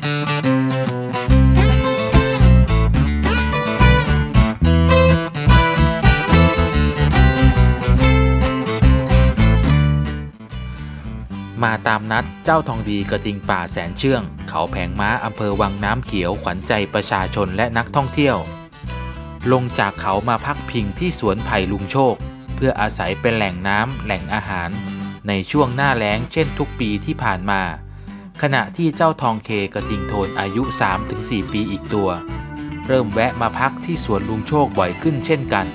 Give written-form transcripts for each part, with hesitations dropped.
มาตามนัดเจ้าทองดีกระทิงป่าแสนเชื่องเขาแผงม้าอำเภอวังน้ำเขียวขวัญใจประชาชนและนักท่องเที่ยวลงจากเขามาพักพิงที่สวนไผ่ลุงโชคเพื่ออาศัยเป็นแหล่งน้ำแหล่งอาหารในช่วงหน้าแล้งเช่นทุกปีที่ผ่านมาขณะที่เจ้าทองเคกระทิงโทนอายุ 3-4 ปีอีกตัวเริ่มแวะมาพักที่สวนลุงโชคบ่อยขึ้นเช่นกัน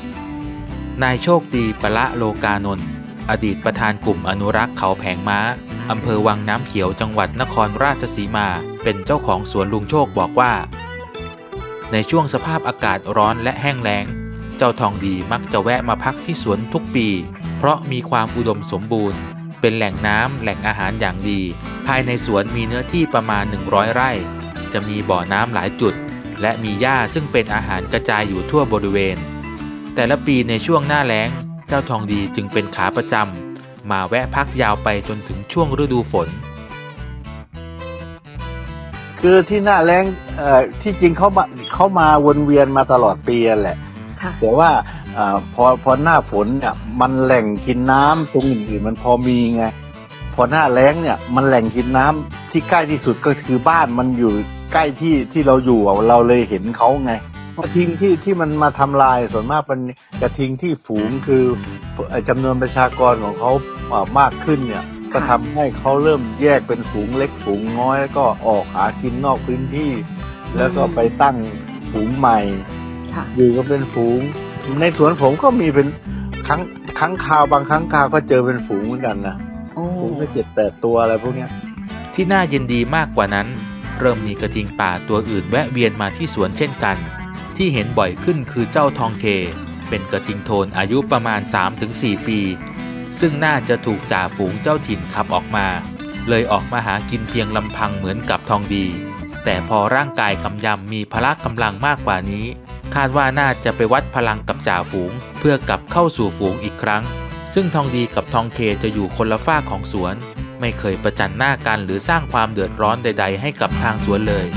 นายโชคดีปละโลกานนท์อดีตประธานกลุ่มอนุรักษ์เขาแผงม้าอำเภอวังน้ำเขียวจังหวัดนครราชสีมาเป็นเจ้าของสวนลุงโชคบอกว่าในช่วงสภาพอากาศร้อนและแห้งแล้งเจ้าทองดีมักจะแวะมาพักที่สวนทุกปีเพราะมีความอุดมสมบูรณ์เป็นแหล่งน้ำแหล่งอาหารอย่างดีภายในสวนมีเนื้อที่ประมาณ100 ไร่จะมีบ่อน้ำหลายจุดและมีหญ้าซึ่งเป็นอาหารกระจายอยู่ทั่วบริเวณแต่ละปีในช่วงหน้าแล้งเจ้าทองดีจึงเป็นขาประจำมาแวะพักยาวไปจนถึงช่วงฤดูฝนคือที่หน้าแล้งที่จริงเขามาวนเวียนมาตลอดปีแหละแต่ว่าพอหน้าฝนเนี่ยมันแหล่งกินน้ำตรงอื่นมันพอมีไงพอหน้าแล้งเนี่ยมันแหล่งกินน้ำที่ใกล้ที่สุดก็คือบ้านมันอยู่ใกล้ที่เราอยู่เราเลยเห็นเขาไงกระทิงที่มันมาทำลายส่วนมากเป็นกระทิงที่ฝูงคือจำนวนประชากรของเขามากขึ้นเนี่ยก็ทำให้เขาเริ่มแยกเป็นฝูงเล็กฝูงน้อยแล้วก็ออกหากินนอกพื้นที่แล้วก็ไปตั้งฝูงใหม่อยู่ก็เป็นฝูงในสวนผมก็มีเป็นครั้งคราวบางครั้งคราวก็เจอเป็นฝูงเหมือนกันนะฝูงได้7-8 ตัวอะไรพวกนี้ที่น่ายินดีมากกว่านั้นเริ่มมีกระทิงป่าตัวอื่นแวะเวียนมาที่สวนเช่นกันที่เห็นบ่อยขึ้นคือเจ้าทองเคเป็นกระทิงโทนอายุประมาณ 3-4 ปีซึ่งน่าจะถูกจ่าฝูงเจ้าถิ่นขับออกมาเลยออกมาหากินเพียงลำพังเหมือนกับทองดีแต่พอร่างกายกำยำมีพละกำลังมากกว่านี้คาดว่าน่าจะไปวัดพลังกับจ่าฝูงเพื่อกลับเข้าสู่ฝูงอีกครั้งซึ่งทองดีกับทองเคจะอยู่คนละฝ้าของสวนไม่เคยประจันหน้ากันหรือสร้างความเดือดร้อนใดๆให้กับทางสวนเลย